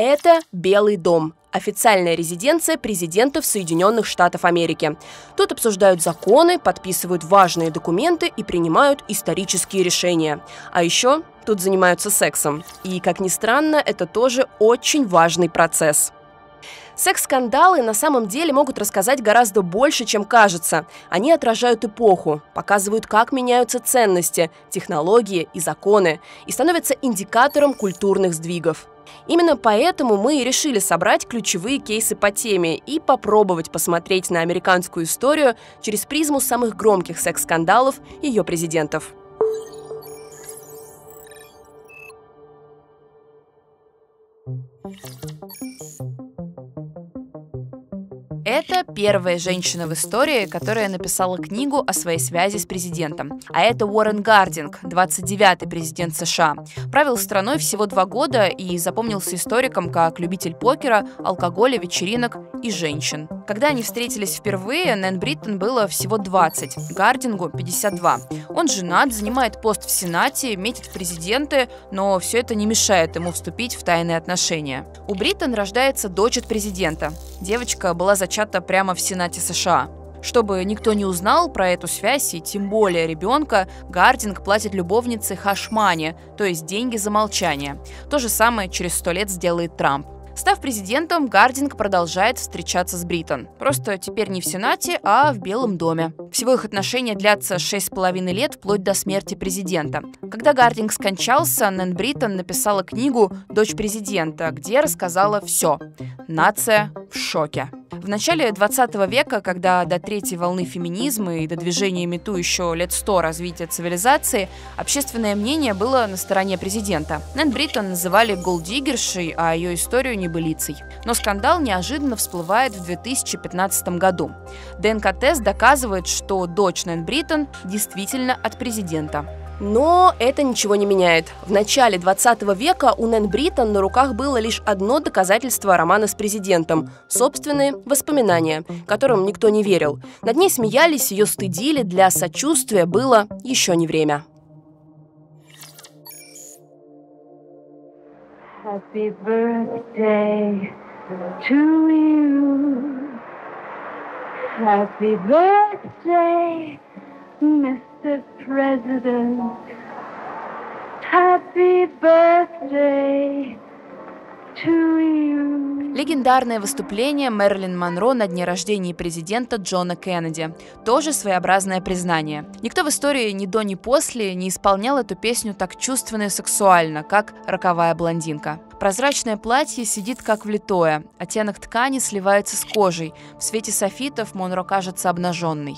Это Белый дом. Официальная резиденция президентов Соединенных Штатов Америки. Тут обсуждают законы, подписывают важные документы и принимают исторические решения. А еще тут занимаются сексом. И, как ни странно, это тоже очень важный процесс. Секс-скандалы на самом деле могут рассказать гораздо больше, чем кажется. Они отражают эпоху, показывают, как меняются ценности, технологии и законы, и становятся индикатором культурных сдвигов. Именно поэтому мы и решили собрать ключевые кейсы по теме и попробовать посмотреть на американскую историю через призму самых громких секс-скандалов ее президентов. Это первая женщина в истории, которая написала книгу о своей связи с президентом. А это Уоррен Гардинг, 29-й президент США. Правил страной всего 2 года и запомнился историкам как любитель покера, алкоголя, вечеринок и женщин. Когда они встретились впервые, Нэн Бриттон было всего 20, Гардингу 52. Он женат, занимает пост в Сенате, метит в президенты, но все это не мешает ему вступить в тайные отношения. У Бриттон рождается дочь от президента. Девочка была зачата прямо в Сенате США. Чтобы никто не узнал про эту связь и тем более ребенка, Гардинг платит любовнице хашмани, то есть деньги за молчание. То же самое через 100 лет сделает Трамп. Став президентом, Гардинг продолжает встречаться с Бриттон. Просто теперь не в Сенате, а в Белом доме. Всего их отношения длятся 6,5 лет, вплоть до смерти президента. Когда Гардинг скончался, Нэн Бриттон написала книгу «Дочь президента», где рассказала все. Нация в шоке. В начале 20 века, когда до третьей волны феминизма и до движения #MeToo еще лет 100 развития цивилизации, общественное мнение было на стороне президента. Нэн Бриттон называли голддиггершей, а ее историю небылицей. Но скандал неожиданно всплывает в 2015 году. ДНК-тест доказывает, что дочь Нэн Бриттон действительно от президента. Но это ничего не меняет. В начале 20 века у Нэн Бриттон на руках было лишь одно доказательство романа с президентом – собственные воспоминания, которым никто не верил. Над ней смеялись, ее стыдили, для сочувствия было еще не время. Happy birthday to you. Happy birthday, Mr. President, happy birthday to you. Легендарное выступление Мэрилин Монро на дне рождения президента Джона Кеннеди. Тоже своеобразное признание. Никто в истории ни до, ни после не исполнял эту песню так чувственно и сексуально, как «Роковая блондинка». Прозрачное платье сидит как влитое, оттенок ткани сливается с кожей, в свете софитов Монро кажется обнаженной.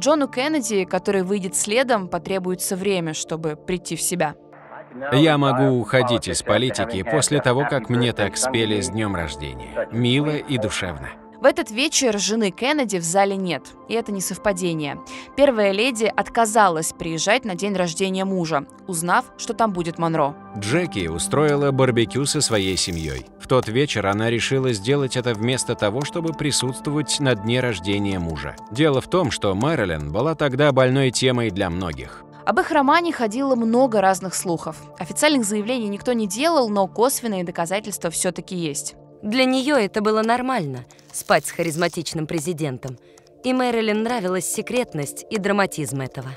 Джону Кеннеди, который выйдет следом, потребуется время, чтобы прийти в себя. Я могу уходить из политики после того, как мне так спели с днем рождения. Мило и душевно. В этот вечер жены Кеннеди в зале нет, и это не совпадение. Первая леди отказалась приезжать на день рождения мужа, узнав, что там будет Монро. Джеки устроила барбекю со своей семьей. В тот вечер она решила сделать это вместо того, чтобы присутствовать на дне рождения мужа. Дело в том, что Мэрилин была тогда больной темой для многих. Об их романе ходило много разных слухов. Официальных заявлений никто не делал, но косвенные доказательства все-таки есть. Для нее это было нормально – спать с харизматичным президентом. И Мэрилин нравилась секретность и драматизм этого.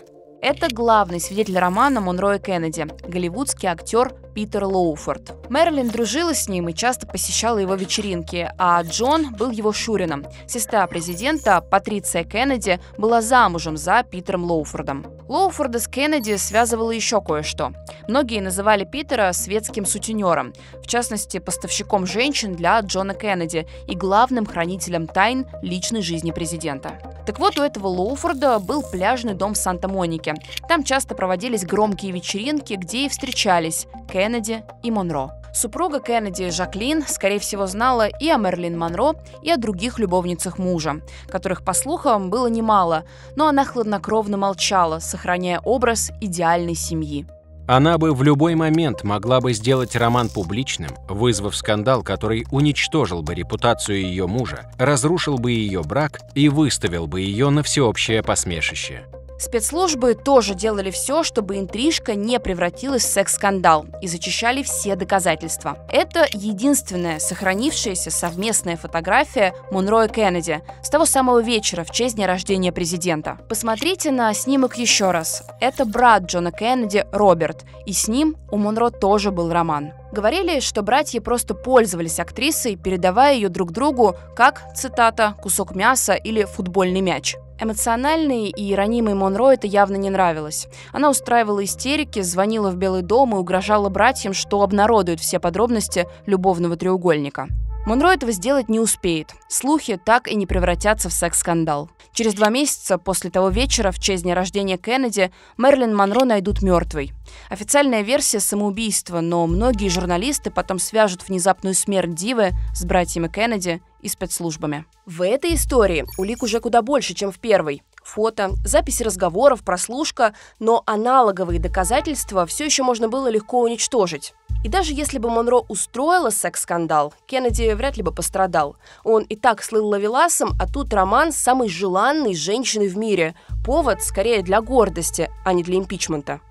Это главный свидетель романа Монро и Кеннеди – голливудский актер Питер Лоуфорд. Мэрилин дружила с ним и часто посещала его вечеринки, а Джон был его шурином. Сестра президента, Патриция Кеннеди, была замужем за Питером Лоуфордом. Лоуфорда с Кеннеди связывало еще кое-что. Многие называли Питера светским сутенером, в частности, поставщиком женщин для Джона Кеннеди и главным хранителем тайн личной жизни президента. Так вот, у этого Лоуфорда был пляжный дом в Санта-Монике. Там часто проводились громкие вечеринки, где и встречались Кеннеди и Монро. Супруга Кеннеди, Жаклин, скорее всего, знала и о Мэрилин Монро, и о других любовницах мужа, которых, по слухам, было немало, но она хладнокровно молчала, сохраняя образ идеальной семьи. Она бы в любой момент могла бы сделать роман публичным, вызвав скандал, который уничтожил бы репутацию ее мужа, разрушил бы ее брак и выставил бы ее на всеобщее посмешище. Спецслужбы тоже делали все, чтобы интрижка не превратилась в секс-скандал, и зачищали все доказательства. Это единственная сохранившаяся совместная фотография Монро и Кеннеди с того самого вечера в честь дня рождения президента. Посмотрите на снимок еще раз. Это брат Джона Кеннеди Роберт, и с ним у Монро тоже был роман. Говорили, что братья просто пользовались актрисой, передавая ее друг другу как, цитата, «кусок мяса» или «футбольный мяч». Эмоциональной и ранимой Монро это явно не нравилось. Она устраивала истерики, звонила в Белый дом и угрожала братьям, что обнародуют все подробности любовного треугольника. Монро этого сделать не успеет. Слухи так и не превратятся в секс-скандал. Через 2 месяца после того вечера в честь дня рождения Кеннеди Мэрилин Монро найдут мертвой. Официальная версия – самоубийства, но многие журналисты потом свяжут внезапную смерть дивы с братьями Кеннеди и спецслужбами. В этой истории улик уже куда больше, чем в первой. Фото, записи разговоров, прослушка, но аналоговые доказательства все еще можно было легко уничтожить. И даже если бы Монро устроила секс-скандал, Кеннеди вряд ли бы пострадал. Он и так слыл ловеласом, а тут роман с самой желанной женщиной в мире. Повод скорее для гордости, а не для импичмента.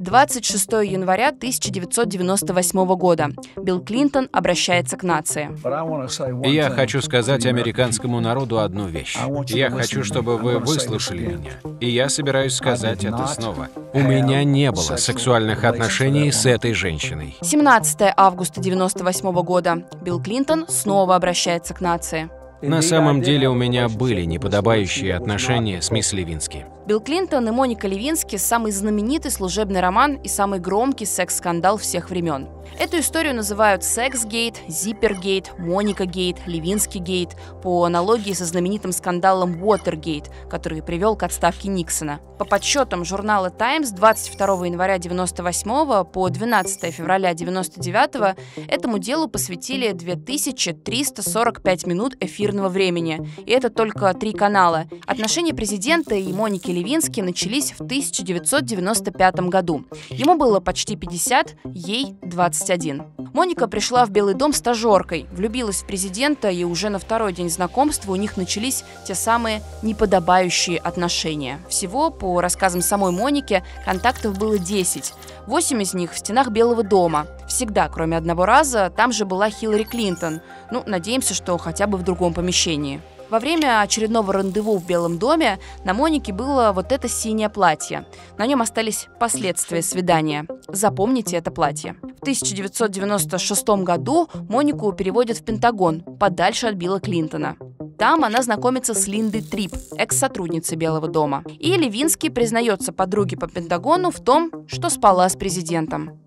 26 января 1998 года. Билл Клинтон обращается к нации. Я хочу сказать американскому народу одну вещь. Я хочу, чтобы вы выслушали меня. И я собираюсь сказать это снова. У меня не было сексуальных отношений с этой женщиной. 17 августа 1998 года. Билл Клинтон снова обращается к нации. На самом деле у меня были неподобающие отношения с мисс Левински. Билл Клинтон и Моника Левински – самый знаменитый служебный роман и самый громкий секс-скандал всех времен. Эту историю называют «Секс-гейт», «Зиппер-гейт», «Моника-гейт», «Левински-гейт» по аналогии со знаменитым скандалом «Уотергейт», который привел к отставке Никсона. По подсчетам журнала «Таймс» 22 января 1998 по 12 февраля 1999 этому делу посвятили 2345 минут эфирного времени, и это только 3 канала. Отношения президента и Моники Левински начались в 1995 году. Ему было почти 50, ей 21. Моника пришла в Белый дом стажеркой, влюбилась в президента, и уже на 2-й день знакомства у них начались те самые неподобающие отношения. Всего, по рассказам самой Моники, контактов было 10. 8 из них в стенах Белого дома. Всегда, кроме одного раза, там же была Хиллари Клинтон. Ну, надеемся, что хотя бы в другом помещении. Во время очередного рандеву в Белом доме на Монике было вот это синее платье. На нем остались последствия свидания. Запомните это платье. В 1996 году Монику переводят в Пентагон, подальше от Билла Клинтона. Там она знакомится с Линдой Трипп, экс-сотрудницей Белого дома. И Левински признается подруге по Пентагону в том, что спала с президентом.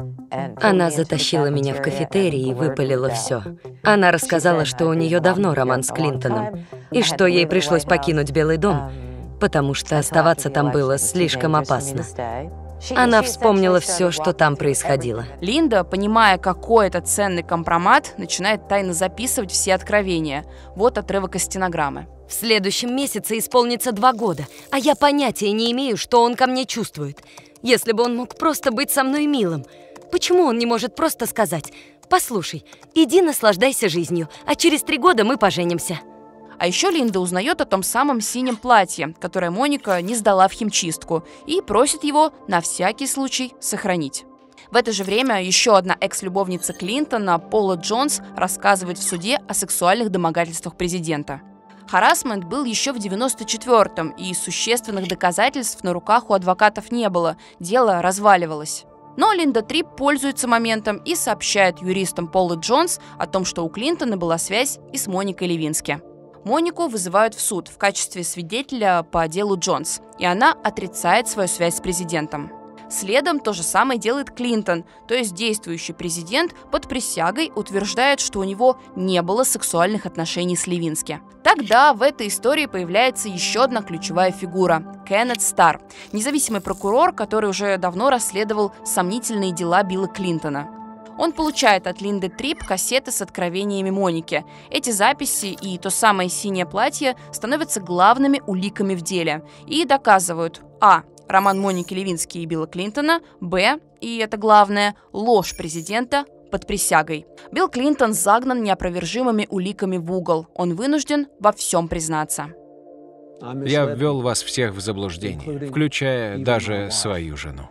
Она затащила меня в кафетерий и выпалила все. Она рассказала, что у нее давно роман с Клинтоном, и что ей пришлось покинуть Белый дом, потому что оставаться там было слишком опасно. Она вспомнила все, что там происходило. Линда, понимая, какой это ценный компромат, начинает тайно записывать все откровения. Вот отрывок из стенограммы. В следующем месяце исполнится 2 года, а я понятия не имею, что он ко мне чувствует. Если бы он мог просто быть со мной милым. Почему он не может просто сказать: «Послушай, иди наслаждайся жизнью, а через 3 года мы поженимся». А еще Линда узнает о том самом синем платье, которое Моника не сдала в химчистку, и просит его на всякий случай сохранить. В это же время еще одна экс-любовница Клинтона, Пола Джонс, рассказывает в суде о сексуальных домогательствах президента. Харассмент был еще в 1994-м, и существенных доказательств на руках у адвокатов не было, дело разваливалось. Но Линда Трипп пользуется моментом и сообщает юристам Полы Джонс о том, что у Клинтона была связь и с Моникой Левински. Монику вызывают в суд в качестве свидетеля по делу Джонс, и она отрицает свою связь с президентом. Следом то же самое делает Клинтон, то есть действующий президент под присягой утверждает, что у него не было сексуальных отношений с Левински. Тогда в этой истории появляется еще одна ключевая фигура – Кеннет Старр, независимый прокурор, который уже давно расследовал сомнительные дела Билла Клинтона. Он получает от Линды Трипп кассеты с откровениями Моники. Эти записи и то самое синее платье становятся главными уликами в деле и доказывают: а. Роман Моники Левински и Билла Клинтона, б. И это главное – ложь президента под присягой. Билл Клинтон загнан неопровержимыми уликами в угол. Он вынужден во всем признаться. Я ввел вас всех в заблуждение, включая даже свою жену.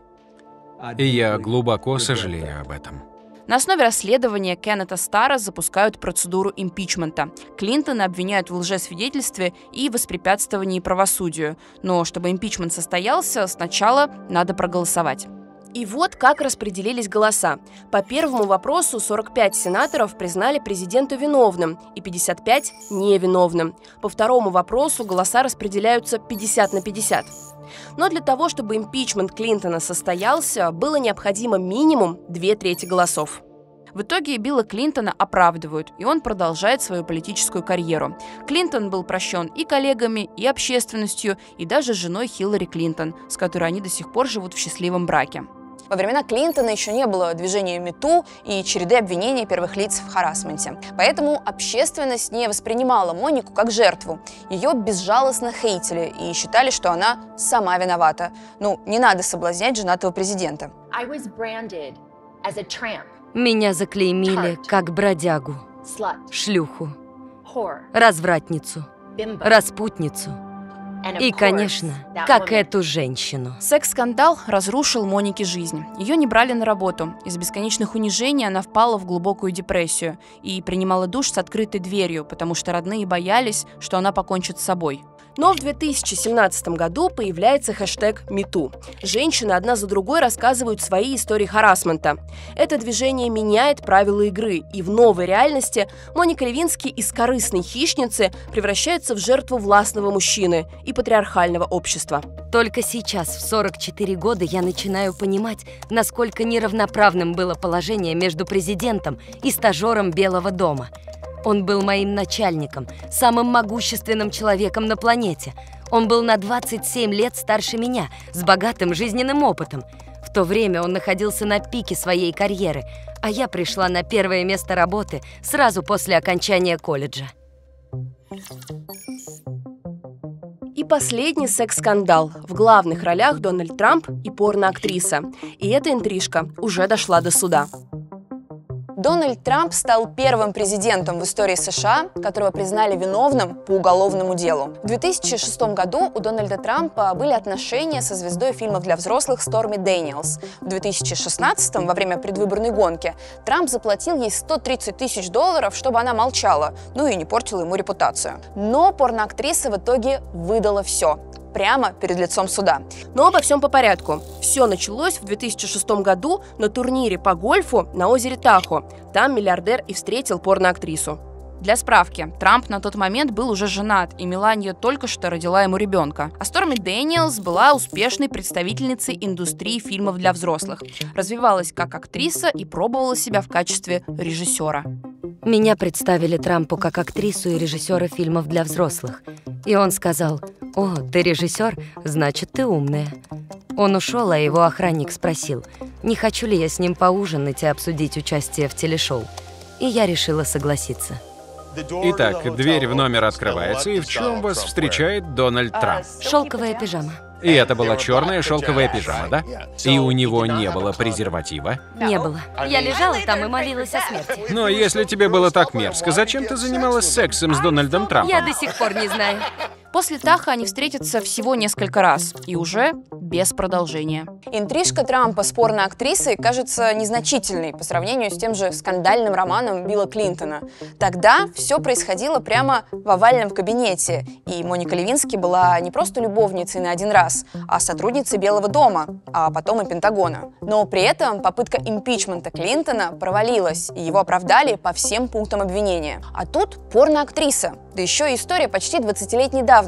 И я глубоко сожалею об этом. На основе расследования Кеннета Старра запускают процедуру импичмента. Клинтона обвиняют в лжесвидетельстве и воспрепятствовании правосудию. Но чтобы импичмент состоялся, сначала надо проголосовать. И вот как распределились голоса. По первому вопросу 45 сенаторов признали президента виновным и 55 – невиновным. По второму вопросу голоса распределяются 50 на 50. Но для того, чтобы импичмент Клинтона состоялся, было необходимо минимум 2/3 голосов. В итоге Билла Клинтона оправдывают, и он продолжает свою политическую карьеру. Клинтон был прощен и коллегами, и общественностью, и даже женой Хиллари Клинтон, с которой они до сих пор живут в счастливом браке. Во времена Клинтона еще не было движения #MeToo и череды обвинений первых лиц в харассменте. Поэтому общественность не воспринимала Монику как жертву. Ее безжалостно хейтили и считали, что она сама виновата. Ну, не надо соблазнять женатого президента. Меня заклеймили как бродягу, шлюху, развратницу, распутницу. И, конечно, как эту женщину. Секс-скандал разрушил Монике жизнь. Ее не брали на работу. Из-за бесконечных унижений она впала в глубокую депрессию и принимала душ с открытой дверью, потому что родные боялись, что она покончит с собой. Но в 2017 году появляется хэштег #MeToo. Женщины одна за другой рассказывают свои истории харассмента. Это движение меняет правила игры, и в новой реальности Моника Левински из корыстной хищницы превращается в жертву властного мужчины и патриархального общества. Только сейчас, в 44 года, я начинаю понимать, насколько неравноправным было положение между президентом и стажером Белого дома. Он был моим начальником, самым могущественным человеком на планете. Он был на 27 лет старше меня, с богатым жизненным опытом. В то время он находился на пике своей карьеры, а я пришла на первое место работы сразу после окончания колледжа. И последний секс-скандал. В главных ролях Дональд Трамп и порноактриса. И эта интрижка уже дошла до суда. Дональд Трамп стал первым президентом в истории США, которого признали виновным по уголовному делу. В 2006 году у Дональда Трампа были отношения со звездой фильмов для взрослых Сторми Дэниелс. В 2016, во время предвыборной гонки, Трамп заплатил ей $130 000, чтобы она молчала, ну и не портила ему репутацию. Но порноактриса в итоге выдала все. Прямо перед лицом суда. Но обо всем по порядку. Все началось в 2006 году на турнире по гольфу на озере Тахо. Там миллиардер и встретил порноактрису. Для справки, Трамп на тот момент был уже женат, и Мелания только что родила ему ребенка. А Сторми Дэниелс была успешной представительницей индустрии фильмов для взрослых. Развивалась как актриса и пробовала себя в качестве режиссера. Меня представили Трампу как актрису и режиссера фильмов для взрослых. И он сказал: «О, ты режиссер, значит, ты умная». Он ушел, а его охранник спросил, не хочу ли я с ним поужинать и обсудить участие в телешоу. И я решила согласиться. Итак, дверь в номер открывается, и в чем вас встречает Дональд Трамп? Шелковая пижама. И это была черная шелковая пижама, да? И у него не было презерватива? Не было. Я лежала там и молилась о смерти. Но если тебе было так мерзко, зачем ты занималась сексом с Дональдом Трампом? Я до сих пор не знаю. После Таха они встретятся всего несколько раз, и уже без продолжения. Интрижка Трампа с порноактрисой кажется незначительной по сравнению с тем же скандальным романом Билла Клинтона. Тогда все происходило прямо в овальном кабинете, и Моника Левински была не просто любовницей на один раз, а сотрудницей Белого дома, а потом и Пентагона. Но при этом попытка импичмента Клинтона провалилась, и его оправдали по всем пунктам обвинения. А тут порноактриса, да еще и история почти 20-летней давности.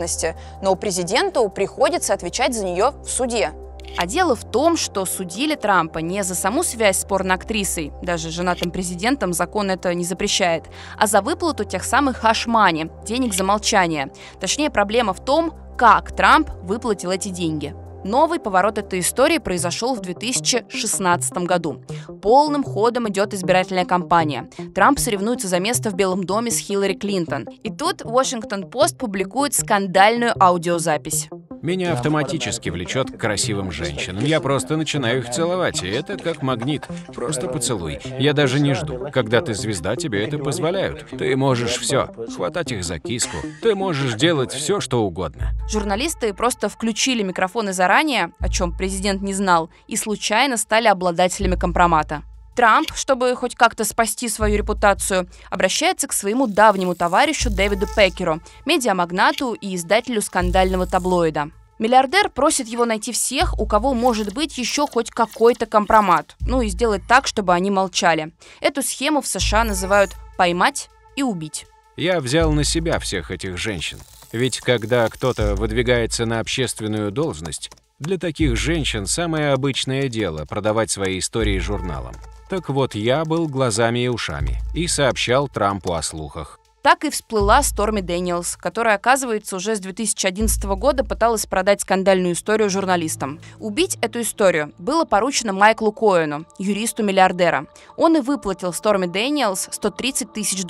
Но президенту приходится отвечать за нее в суде. А дело в том, что судили Трампа не за саму связь с порноактрисой, даже женатым президентом закон это не запрещает, а за выплату тех самых хашмани, денег за молчание. Точнее, проблема в том, как Трамп выплатил эти деньги. Новый поворот этой истории произошел в 2016 году. Полным ходом идет избирательная кампания. Трамп соревнуется за место в Белом доме с Хиллари Клинтон. И тут Washington Post публикует скандальную аудиозапись. Меня автоматически влечет к красивым женщинам. Я просто начинаю их целовать, и это как магнит. Просто поцелуй. Я даже не жду. Когда ты звезда, тебе это позволяют. Ты можешь все. Хватать их за киску. Ты можешь делать все, что угодно. Журналисты просто включили микрофоны заранее, о чем президент не знал, и случайно стали обладателями компромата. Трамп, чтобы хоть как-то спасти свою репутацию, обращается к своему давнему товарищу Дэвиду Пекеру, медиамагнату и издателю скандального таблоида. Миллиардер просит его найти всех, у кого может быть еще хоть какой-то компромат, ну и сделать так, чтобы они молчали. Эту схему в США называют «поймать и убить». Я взял на себя всех этих женщин, ведь когда кто-то выдвигается на общественную должность, для таких женщин самое обычное дело – продавать свои истории журналам. Так вот, я был глазами и ушами и сообщал Трампу о слухах. Так и всплыла Сторми Дэниелс, которая, оказывается, уже с 2011 года пыталась продать скандальную историю журналистам. Убить эту историю было поручено Майклу Коэну, юристу миллиардера. Он и выплатил Сторми Дэниелс $130 тысяч.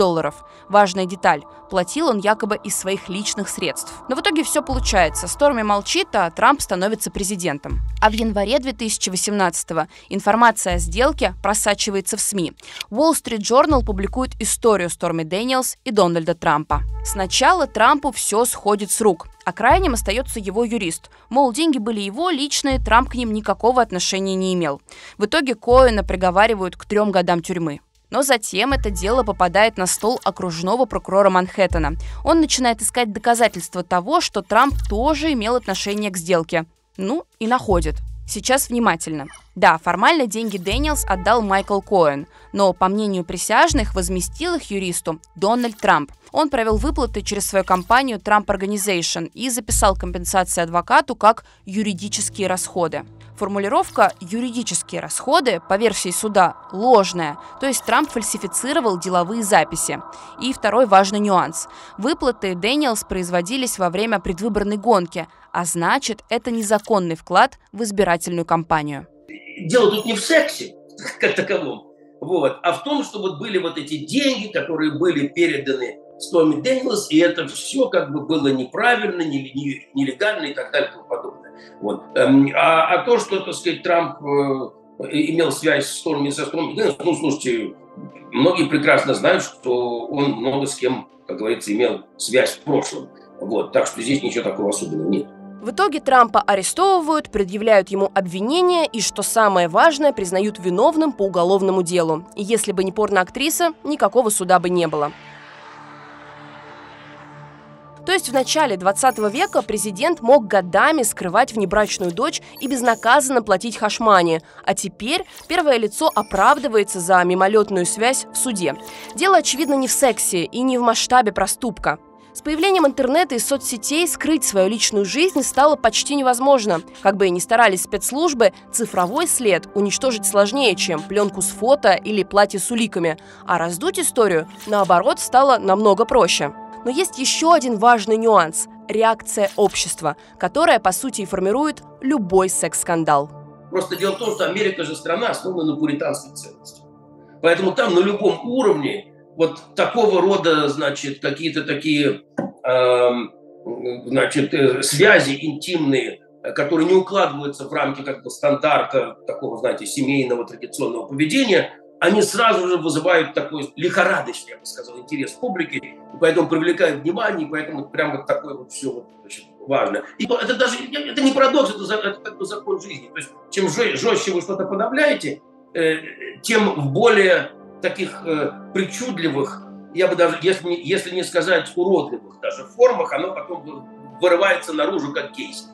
Важная деталь – платил он якобы из своих личных средств. Но в итоге все получается. Сторми молчит, а Трамп становится президентом. А в январе 2018-го информация о сделке просачивается в СМИ. Wall Street Journal публикует историю Сторми Дэниелс и Дональда Трампа. Сначала Трампу все сходит с рук, а крайним остается его юрист. Мол, деньги были его личные, Трамп к ним никакого отношения не имел. В итоге Коэна приговаривают к 3 годам тюрьмы. Но затем это дело попадает на стол окружного прокурора Манхэттена. Он начинает искать доказательства того, что Трамп тоже имел отношение к сделке. Ну и находит. Сейчас внимательно. Да, формально деньги Дэниелс отдал Майкл Коэн, но, по мнению присяжных, возместил их юристу Дональд Трамп. Он провел выплаты через свою компанию Trump Organization и записал компенсации адвокату как юридические расходы. Формулировка «юридические расходы» по версии суда ложная, то есть Трамп фальсифицировал деловые записи. И второй важный нюанс. Выплаты Дэниелс производились во время предвыборной гонки, а значит, это незаконный вклад в избирательную кампанию. Дело тут не в сексе, как таковом, вот, а в том, что вот были вот эти деньги, которые были переданы Сторми Дэниелс, и это все как бы было неправильно, нелегально и так далее и тому подобное. Вот. А то, что, так сказать, Трамп имел связь со Сторми Дэниелс, ну, слушайте, многие прекрасно знают, что он много с кем, как говорится, имел связь в прошлом. Вот. Так что здесь ничего такого особенного нет. В итоге Трампа арестовывают, предъявляют ему обвинения и, что самое важное, признают виновным по уголовному делу. И если бы не порноактриса, никакого суда бы не было. То есть в начале 20 века президент мог годами скрывать внебрачную дочь и безнаказанно платить хашмани, а теперь первое лицо оправдывается за мимолетную связь в суде. Дело, очевидно, не в сексе и не в масштабе проступка. С появлением интернета и соцсетей скрыть свою личную жизнь стало почти невозможно. Как бы ни старались спецслужбы, цифровой след уничтожить сложнее, чем пленку с фото или платье с уликами. А раздуть историю, наоборот, стало намного проще. Но есть еще один важный нюанс – реакция общества, которая, по сути, и формирует любой секс-скандал. Просто дело в том, что Америка же страна, основана на пуританских ценностях. Поэтому там на любом уровне вот такого рода, значит, какие-то такие связи интимные, которые не укладываются в рамки как бы стандарта такого, знаете, семейного традиционного поведения, они сразу же вызывают такой лихорадочный, я бы сказал, интерес публики, и поэтому привлекают внимание, и поэтому прям вот такое вот все вот, значит, важно. И это даже это не парадокс, это как бы закон жизни. То есть чем жестче вы что-то подавляете, тем в более таких причудливых, я бы даже, если не сказать уродливых даже формах, оно потом вырывается наружу как кейс.